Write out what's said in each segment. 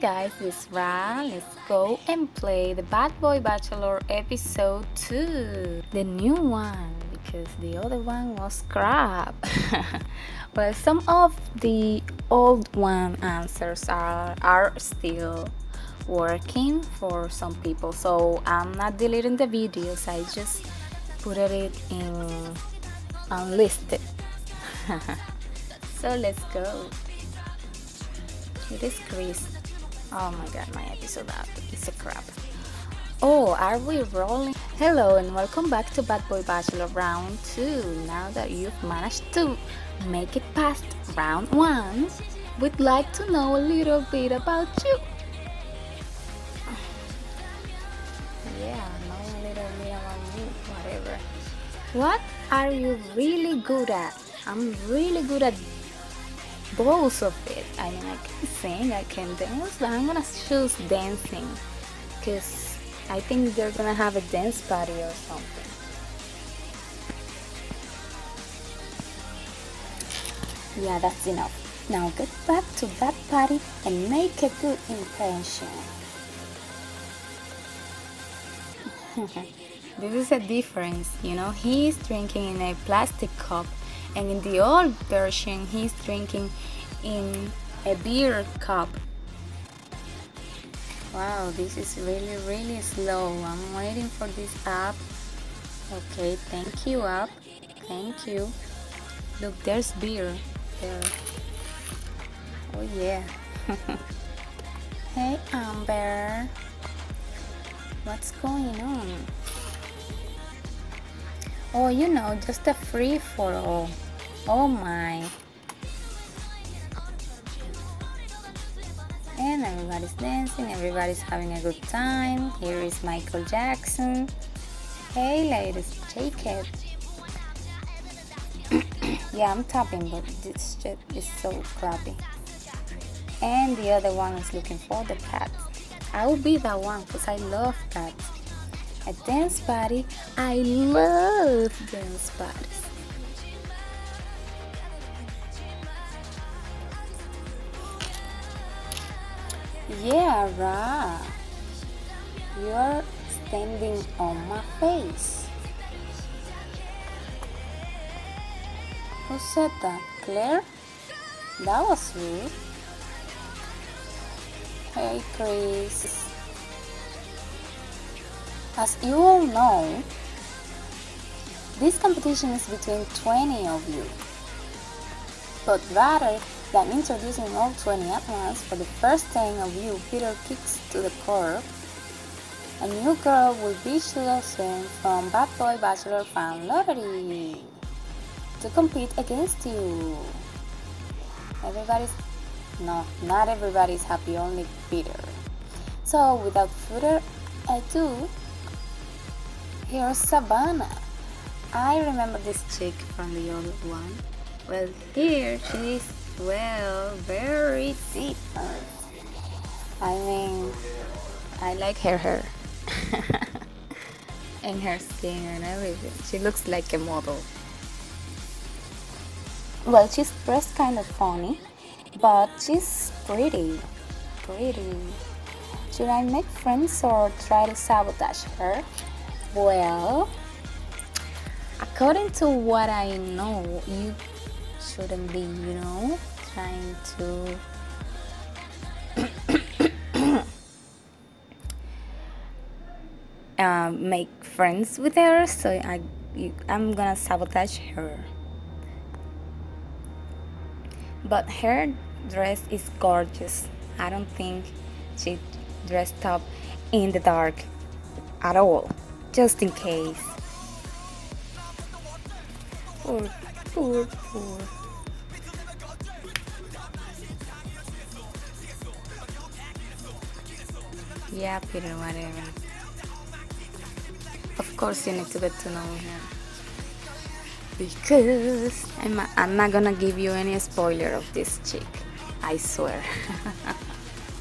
Hi guys, this is Ra. Let's go and play the Bad Boy Bachelor episode 2. The new one, because the other one was crap. Well, some of the old one answers are still working for some people, so I'm not deleting the videos. I just put it in unlisted. So let's go. It is Chris. Oh my god, my episode app is a crap. Oh, are we rolling? Hello and welcome back to Bad Boy Bachelor round 2. Now that you've managed to make it past round 1, we'd like to know a little bit about you. Yeah, know a little bit about you, whatever. What are you really good at? I'm really good at both of it. I mean, I can sing, I can dance, but I'm gonna choose dancing because I think they're gonna have a dance party or something. Yeah, that's enough. Now get back to that party and make a good impression. This is a difference, you know. He's drinking in a plastic cup, and in the old version he's drinking in a beer cup. Wow, this is really slow. I'm waiting for this app. Okay, thank you app, thank you. Look, there's beer there. Oh yeah. Hey Amber, what's going on? Oh, you know, just a free-for-all. Oh my. And everybody's dancing, everybody's having a good time. Here is Michael Jackson. Hey ladies, take it. Yeah, I'm tapping, but this shit is so crappy. And the other one is looking for the cat. I will be that one because I love cats. A dance party. I love dance parties. Yeah, Ra, you're standing on my face. Who said that? Claire? That was rude. Hey, Chris. As you all know, this competition is between 20 of you, but rather than introducing all 20 at once, for the first 10 of you, Peter kicks to the curb. A new girl will be chosen from Bad Boy Bachelor Fan Lottery to compete against you. Everybody's... no, not everybody's happy, only Peter. So without further ado, here's Savannah. I remember this chick from the old one. Well, here she's, well, very different. I mean, I like her hair and her skin and everything. She looks like a model. Well, she's dressed kind of funny, but she's pretty. Should I make friends or try to sabotage her? Well, according to what I know, you shouldn't be, you know, trying to make friends with her, so I'm gonna sabotage her. But her dress is gorgeous. I don't think she dressed up in the dark at all. Just in case. Poor. Yeah, Peter, whatever. Of course you need to get to know him. Because I'm not gonna give you any spoiler of this chick. I swear.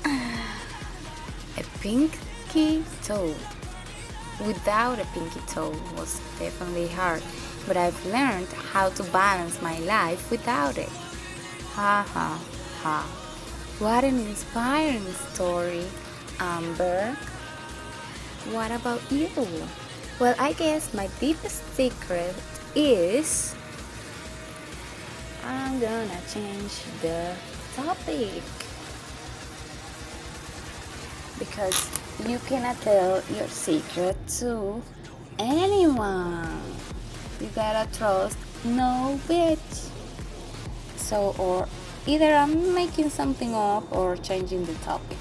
A pinky toe. Without a pinky toe was definitely hard, but I've learned how to balance my life without it. Ha ha ha. What an inspiring story, Amber. What about you? Well, I guess my deepest secret is I'm gonna change the topic, because you cannot tell your secret to anyone. You gotta trust no bitch. So, or either I'm making something up or changing the topic.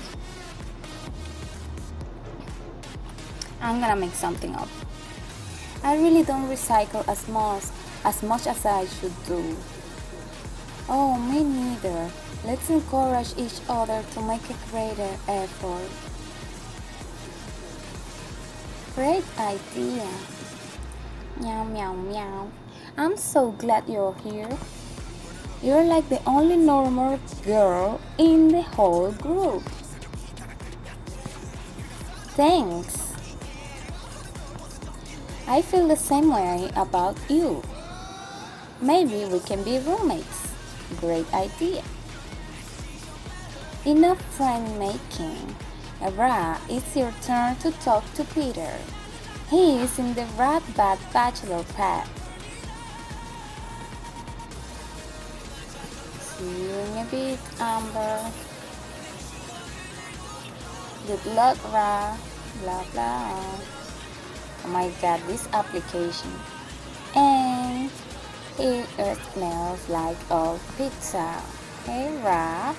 I'm gonna make something up. I really don't recycle as much as I should do. Oh, me neither. Let's encourage each other to make a greater effort. Great idea. Meow, meow, meow. I'm so glad you're here. You're like the only normal girl in the whole group. Thanks. I feel the same way about you. Maybe we can be roommates. Great idea. Enough friend making. Ra, it's your turn to talk to Peter. He is in the Bad Bachelor pack. See you in a bit, Amber. Good luck, Ra. Blah blah. Oh my god, this application. And it smells like old pizza. Hey, Ra.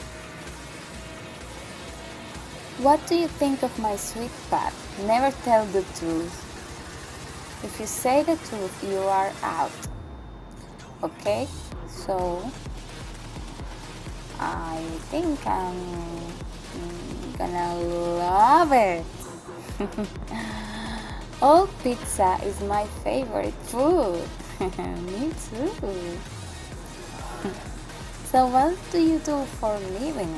What do you think of my sweet pap? Never tell the truth. If you say the truth, you are out. Okay? So, I think I'm gonna love it. Old pizza is my favorite food. Me too. So, what do you do for a living?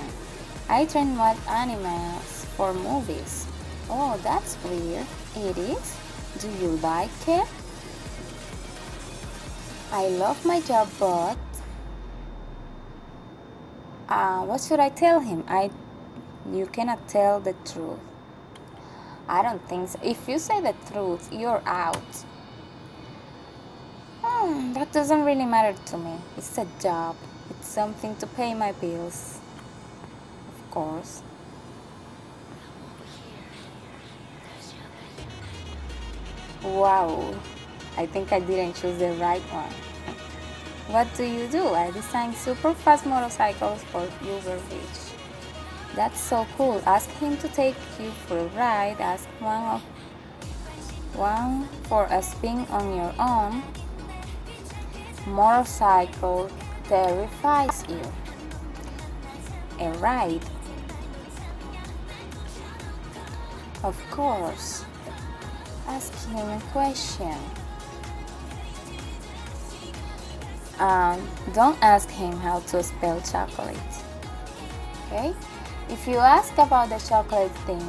I train with animals for movies. Oh, that's weird. It is? Do you like it? I love my job, but... what should I tell him? You cannot tell the truth. I don't think so. If you say the truth, you're out. That doesn't really matter to me. It's a job. It's something to pay my bills. Course. Wow, I think I didn't choose the right one. What do you do? I design super fast motorcycles for Uber Beach. That's so cool. Ask him to take you for a ride. Ask one for a spin on your own. Motorcycle terrifies you. A ride. Of course, ask him a question. Don't ask him how to spell chocolate. Okay? If you ask about the chocolate thing,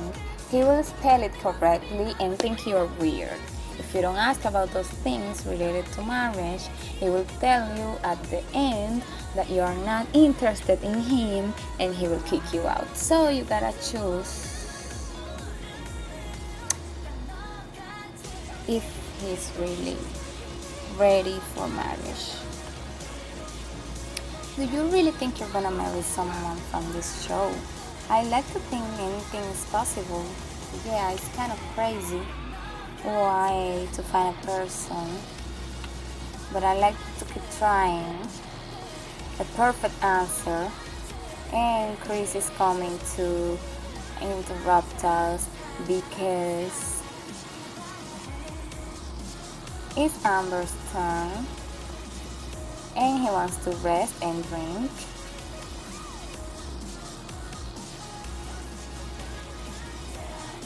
he will spell it correctly and think you're weird. If you don't ask about those things related to marriage, he will tell you at the end that you are not interested in him and he will kick you out. So you gotta choose. If he's really ready for marriage. Do you really think you're gonna marry someone from this show? I like to think anything is possible. Yeah, it's kind of crazy why to find a person, but I like to keep trying. A perfect answer. And Chris is coming to interrupt us because it's Amber's turn and he wants to rest and drink.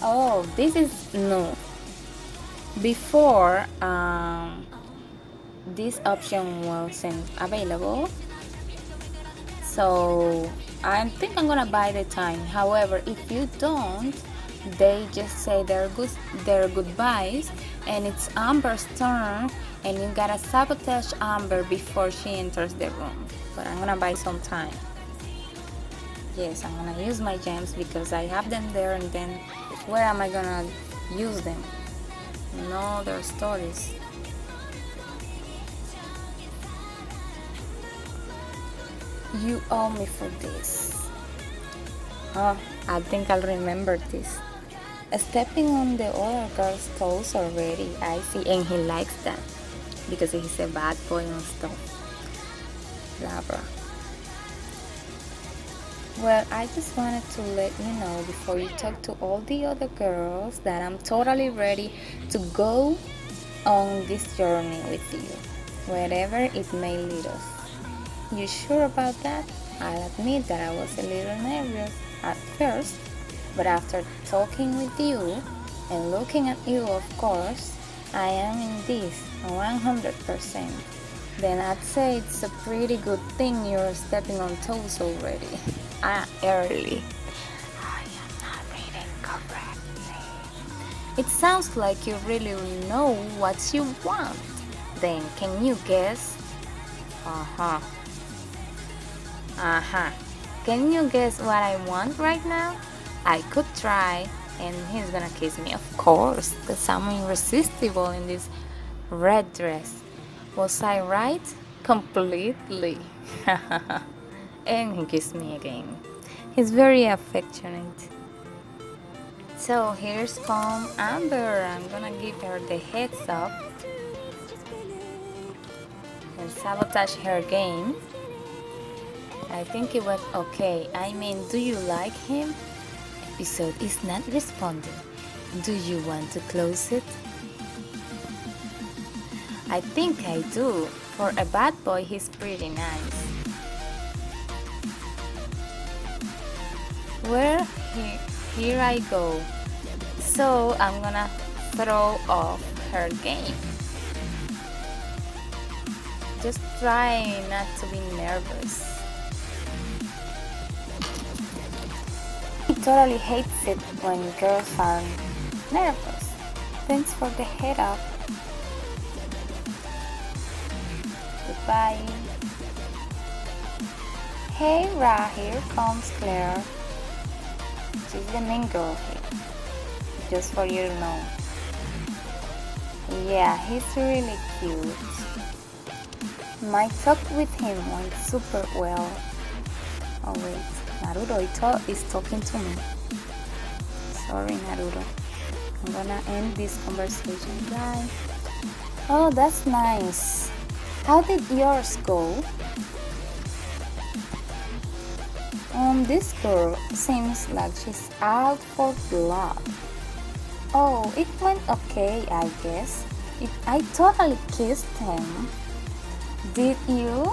Oh, this is new. Before this option wasn't available, so I think I'm gonna buy the time. However, if you don't, they just say their goodbyes, and it's Amber's turn, and you gotta sabotage Amber before she enters the room. But I'm gonna buy some time. Yes, I'm gonna use my gems because I have them there, and then where am I gonna use them? No, there are stories. You owe me for this. Oh, I think I'll remember this. Stepping on the other girl's toes already, I see, and he likes that because he's a bad boy and stuff. Blah blah. Well, I just wanted to let you know before you talk to all the other girls that I'm totally ready to go on this journey with you, wherever it may lead us. You sure about that? I'll admit that I was a little nervous at first, but after talking with you and looking at you, of course, I am in this 100%. Then I'd say it's a pretty good thing you're stepping on toes already. Early. I am not reading correctly. It sounds like you really know what you want. Then can you guess? Can you guess what I want right now? I could try, and he's gonna kiss me, of course, because I'm irresistible in this red dress. Was I right? Completely. And he kissed me again. He's very affectionate. So here's Palm Amber. I'm gonna give her the heads up and sabotage her game. I think it went okay. I mean, do you like him? Episode is not responding. Do you want to close it? I think I do. For a bad boy, he's pretty nice. Well, here I go. So I'm gonna throw off her game. Just try not to be nervous. He totally hates it when girls are nervous. Thanks for the head up. Goodbye. Hey Ra, here comes Claire. She's the main girl here, just for you to know. Yeah, he's really cute. My talk with him went super well. Oh wait, Naruto is talking to me. Sorry Naruto, I'm gonna end this conversation. Bye. Oh, that's nice. How did yours go? This girl seems like she's out for blood. Oh, it went okay, I guess. I totally kissed him. Did you?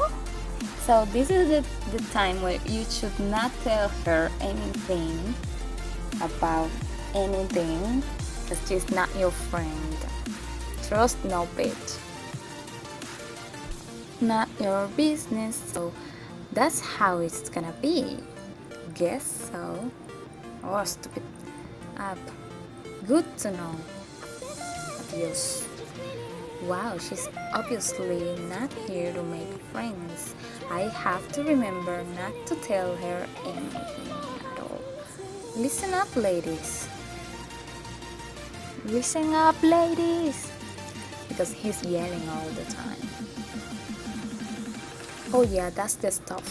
So this is the time where you should not tell her anything about anything, because she's not your friend. Trust no bitch. Not your business. So that's how it's gonna be. Guess so. Oh, stupid app. Good to know. Adios. Wow, she's obviously not here to make friends. I have to remember not to tell her anything at all. Listen up, ladies. Listen up, ladies. Because he's yelling all the time. Oh yeah, that's the stuff.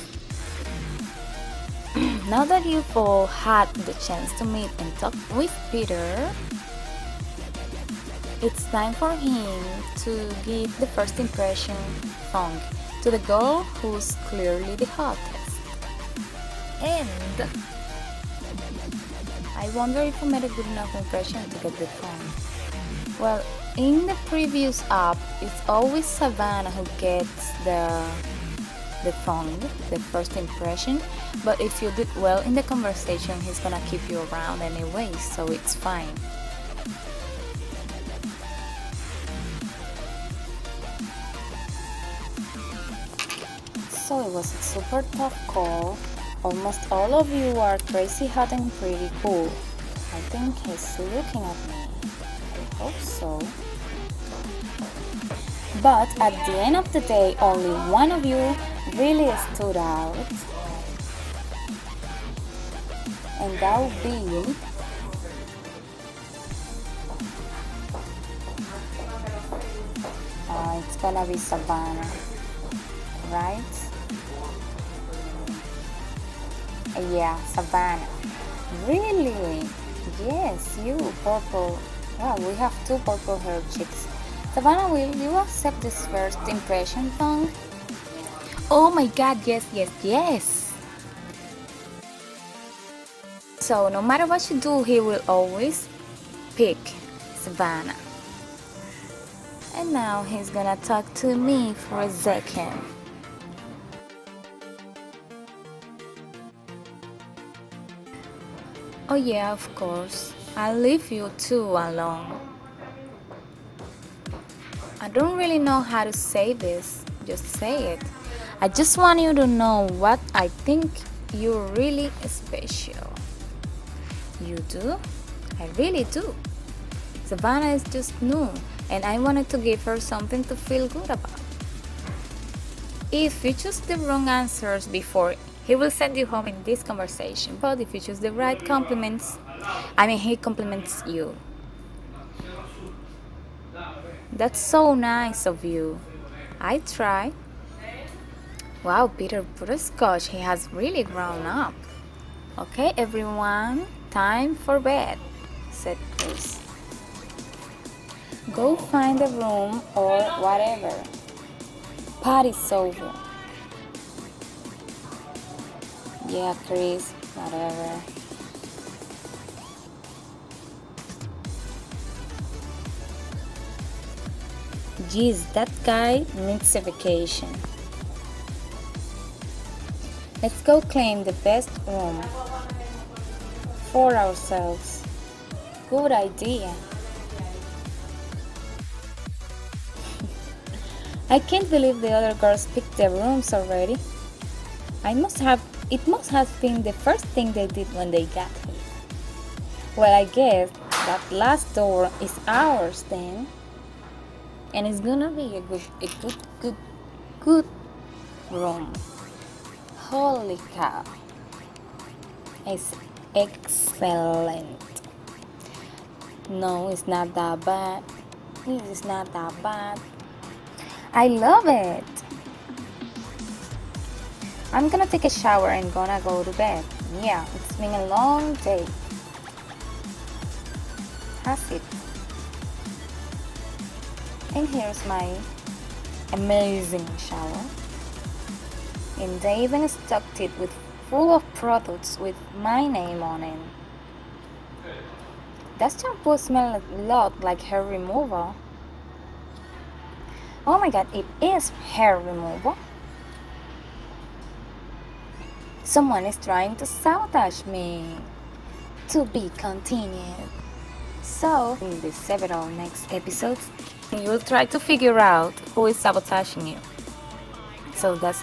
Now that you've all had the chance to meet and talk with Peter, it's time for him to give the first impression song to the girl who's clearly the hottest. And I wonder if I made a good enough impression to get the song. Well, in the previous app, it's always Savannah who gets the song, the first impression, but if you did well in the conversation, he's gonna keep you around anyway, so it's fine. So it was a super tough call. Almost all of you are crazy hot and pretty cool. I think he's looking at me. I hope so. But at the end of the day, only one of you really stood out. and thou being it's gonna be Savannah, right? Yeah, Savannah. Really? Yes, you purple. Wow, we have two purple hair chicks. Savannah, will you accept this first impression tongue? Oh my god, yes, yes, yes. So no matter what you do, he will always pick Savannah. And now he's gonna talk to me for a second. Oh yeah, of course. I'll leave you two alone. I don't really know how to say this. Just say it. I just want you to know what I think. You're really special. You do? I really do. Savannah is just new, and I wanted to give her something to feel good about. If you choose the wrong answers before, he will send you home in this conversation, but if you choose the right compliments, he compliments you. That's so nice of you. I try. Wow, Peter Briscoe, he has really grown up. Okay, everyone, time for bed, said Chris. Go find a room or whatever. Party's over. Yeah, Chris, whatever. Geez, that guy needs a vacation. Let's go claim the best room for ourselves. Good idea. I can't believe the other girls picked their rooms already. It must have been the first thing they did when they got here. Well, I guess that last door is ours then, and it's gonna be a good room. Holy cow! It's excellent. No, it's not that bad. It's not that bad. I love it. I'm gonna take a shower and gonna go to bed. Yeah, it's been a long day. That's it. And here's my amazing shower. And they even stocked it with full of products with my name on it. That shampoo smells a lot like hair removal. Oh my god, it is hair removal. Someone is trying to sabotage me. To be continued. So, in the several next episodes, you'll try to figure out who is sabotaging you. So that's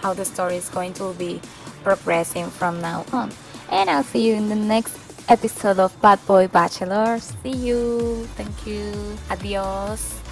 how the story is going to be progressing from now on. And I'll see you in the next episode of Bad Boy Bachelor. See you. Thank you. Adios.